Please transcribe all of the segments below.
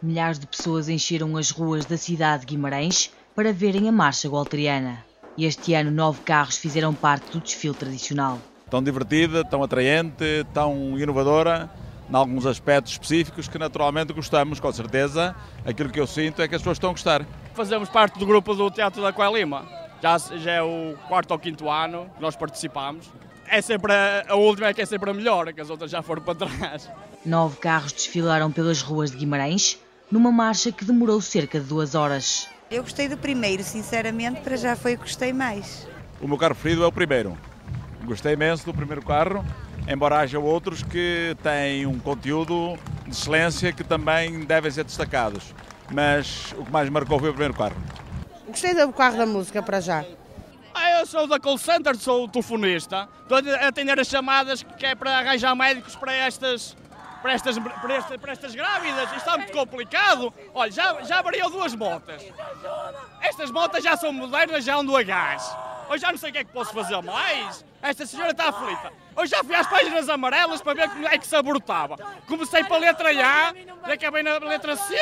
Milhares de pessoas encheram as ruas da cidade de Guimarães para verem a Marcha Gualteriana. Este ano, 9 carros fizeram parte do desfile tradicional. Tão divertida, tão atraente, tão inovadora, em alguns aspectos específicos que naturalmente gostamos, com certeza. Aquilo que eu sinto é que as pessoas estão a gostar. Fazemos parte do grupo do Teatro da Coelima. Já é o 4º ou 5º ano que nós participamos. É sempre a última, que é sempre a melhor, que as outras já foram para trás. 9 carros desfilaram pelas ruas de Guimarães, numa marcha que demorou cerca de 2 horas. Eu gostei do primeiro, sinceramente, para já foi o que gostei mais. O meu carro preferido é o primeiro. Gostei imenso do primeiro carro, embora haja outros que têm um conteúdo de excelência que também devem ser destacados. Mas o que mais marcou foi o primeiro carro. Gostei do carro da música para já. Eu sou da call center, sou telefonista. Estou a atender as chamadas que é para arranjar médicos para estas grávidas, isto está muito complicado. Olha, já variou 2 motas. Estas motas já são modernas, já andam a gás. Eu já não sei o que é que posso fazer mais. Esta senhora está aflita. Eu já fui às páginas amarelas para ver como é que se abortava. Comecei pela letra A e acabei na letra C.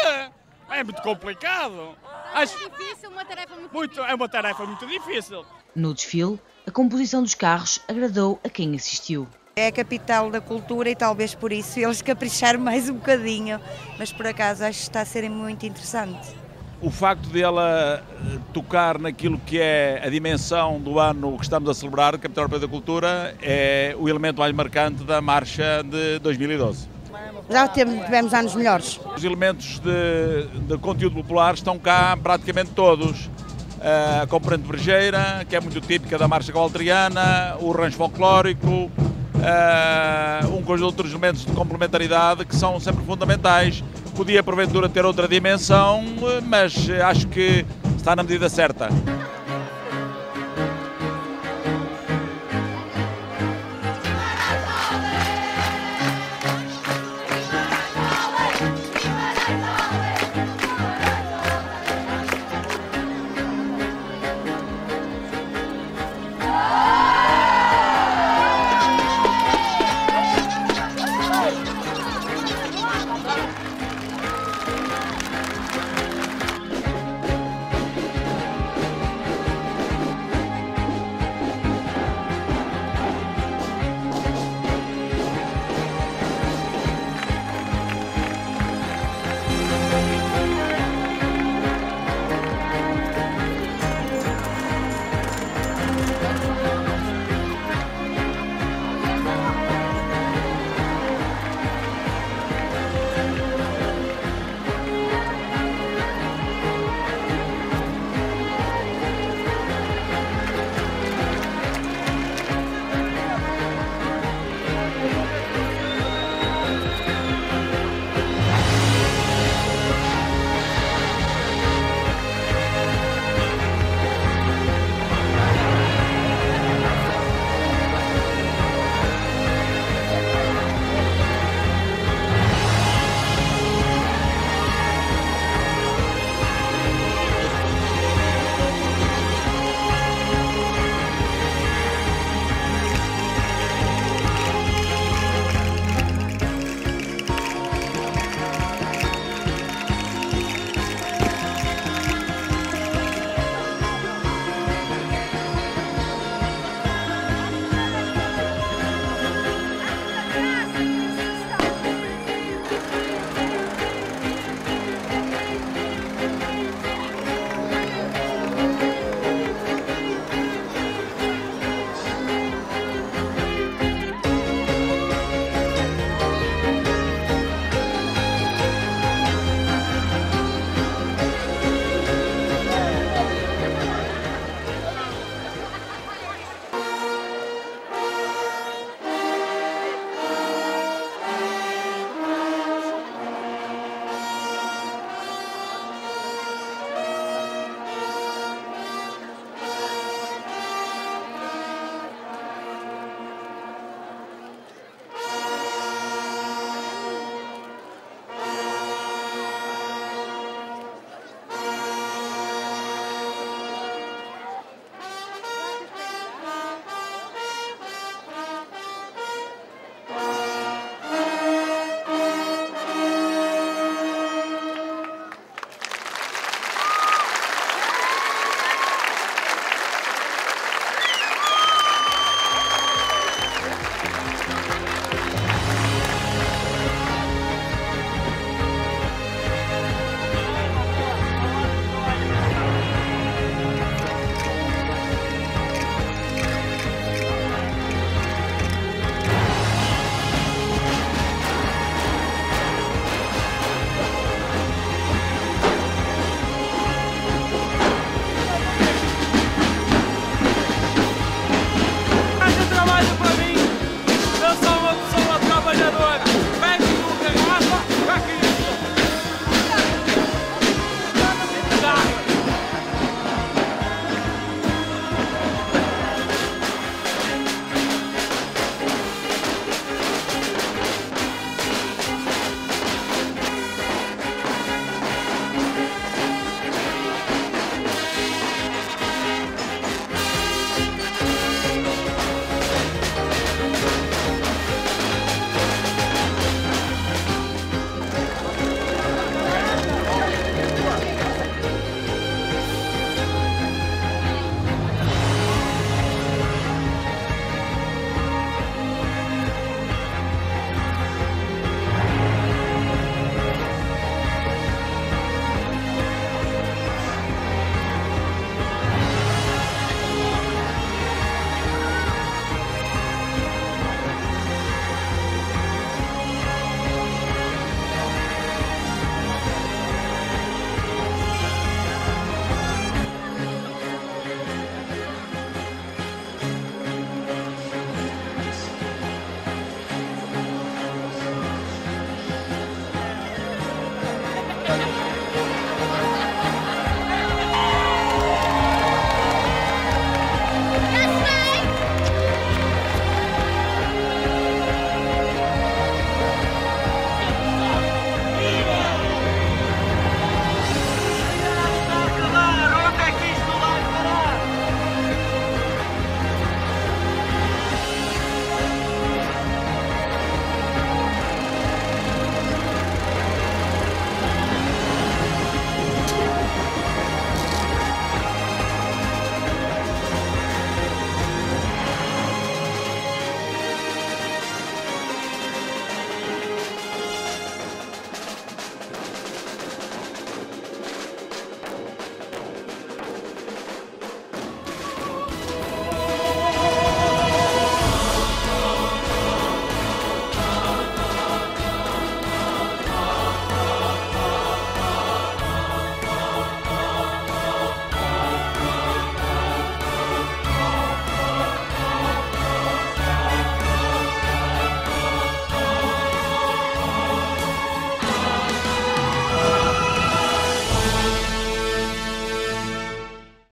É muito complicado. Acho... É difícil, uma tarefa muito difícil. É uma tarefa muito difícil. No desfile, a composição dos carros agradou a quem assistiu. É a capital da cultura e talvez por isso eles capricharam mais um bocadinho, mas por acaso acho que está a ser muito interessante. O facto de ela tocar naquilo que é a dimensão do ano que estamos a celebrar, Capital Europeia da Cultura, é o elemento mais marcante da marcha de 2012. Já tivemos anos melhores. Os elementos de conteúdo popular estão cá praticamente todos. A componente brejeira, que é muito típica da Marcha Gualteriana, o rancho folclórico, um conjunto de outros elementos de complementaridade que são sempre fundamentais. Podia porventura ter outra dimensão, mas acho que está na medida certa.